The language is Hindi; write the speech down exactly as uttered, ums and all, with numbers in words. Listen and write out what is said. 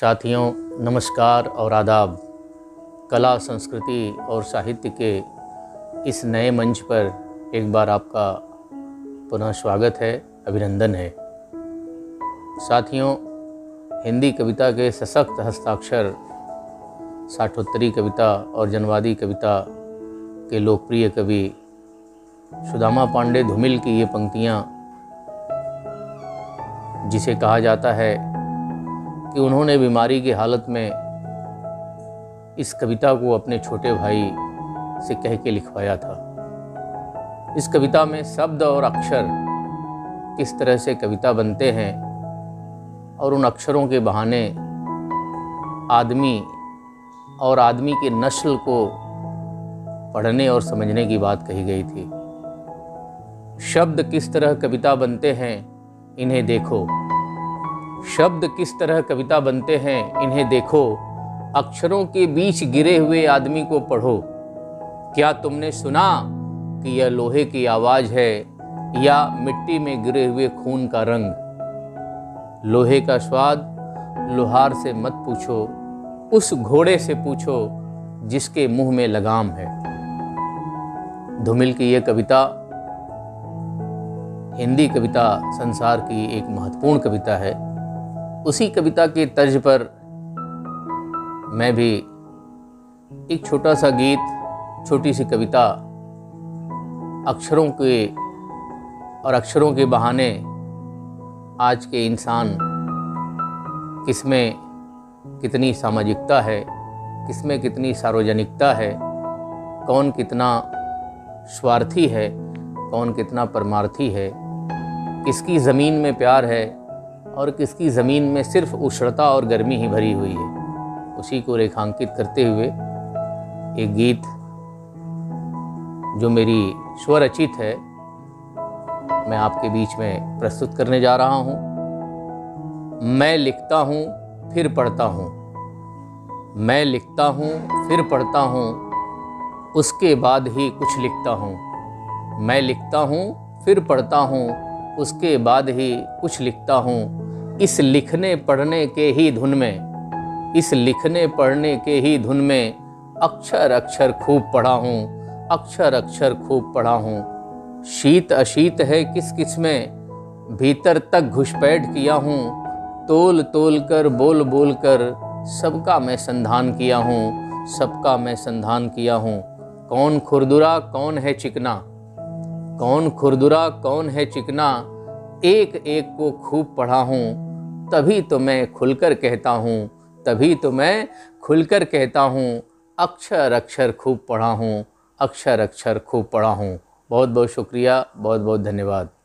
साथियों नमस्कार और आदाब। कला, संस्कृति और साहित्य के इस नए मंच पर एक बार आपका पुनः स्वागत है, अभिनंदन है। साथियों, हिंदी कविता के सशक्त हस्ताक्षर साठोत्तरी कविता और जनवादी कविता के लोकप्रिय कवि सुदामा पांडे धूमिल की ये पंक्तियाँ, जिसे कहा जाता है कि उन्होंने बीमारी की हालत में इस कविता को अपने छोटे भाई से कह के लिखवाया था। इस कविता में शब्द और अक्षर किस तरह से कविता बनते हैं और उन अक्षरों के बहाने आदमी और आदमी के नस्ल को पढ़ने और समझने की बात कही गई थी। शब्द किस तरह कविता बनते हैं, इन्हें देखो। शब्द किस तरह कविता बनते हैं, इन्हें देखो। अक्षरों के बीच गिरे हुए आदमी को पढ़ो। क्या तुमने सुना कि यह लोहे की आवाज़ है या मिट्टी में गिरे हुए खून का रंग। लोहे का स्वाद लोहार से मत पूछो, उस घोड़े से पूछो जिसके मुंह में लगाम है। धूमिल की यह कविता हिंदी कविता संसार की एक महत्वपूर्ण कविता है। उसी कविता के तर्ज पर मैं भी एक छोटा सा गीत, छोटी सी कविता अक्षरों के और अक्षरों के बहाने आज के इंसान किसमें कितनी सामाजिकता है, किसमें कितनी सार्वजनिकता है, कौन कितना स्वार्थी है, कौन कितना परमार्थी है, किसकी ज़मीन में प्यार है और किसकी ज़मीन में सिर्फ उष्णता और गर्मी ही भरी हुई है, उसी को रेखांकित करते हुए एक गीत जो मेरी स्वरचित है मैं आपके बीच में प्रस्तुत करने जा रहा हूँ। मैं लिखता हूँ फिर पढ़ता हूँ, मैं लिखता हूँ फिर पढ़ता हूँ, उसके बाद ही कुछ लिखता हूँ। मैं लिखता हूँ फिर पढ़ता हूँ, उसके बाद ही कुछ लिखता हूँ। इस लिखने पढ़ने के ही धुन में, इस लिखने पढ़ने के ही धुन में अक्षर अक्षर खूब पढ़ा हूँ, अक्षर अक्षर खूब पढ़ा हूँ। शीत अशीत है किस किस में भीतर तक घुसपैठ किया हूँ, तोल तोल कर बोल बोल कर सबका मैं संधान किया हूँ, सबका मैं संधान किया हूँ। कौन खुरदुरा कौन है चिकना, कौन खुरदुरा कौन है चिकना, एक एक को खूब पढ़ा हूँ। तभी तो मैं खुलकर कहता हूँ, तभी तो मैं खुलकर कहता हूँ, अक्षर अक्षर खूब पढ़ा हूँ, अक्षर अक्षर खूब पढ़ा हूँ। बहुत बहुत शुक्रिया, बहुत बहुत धन्यवाद।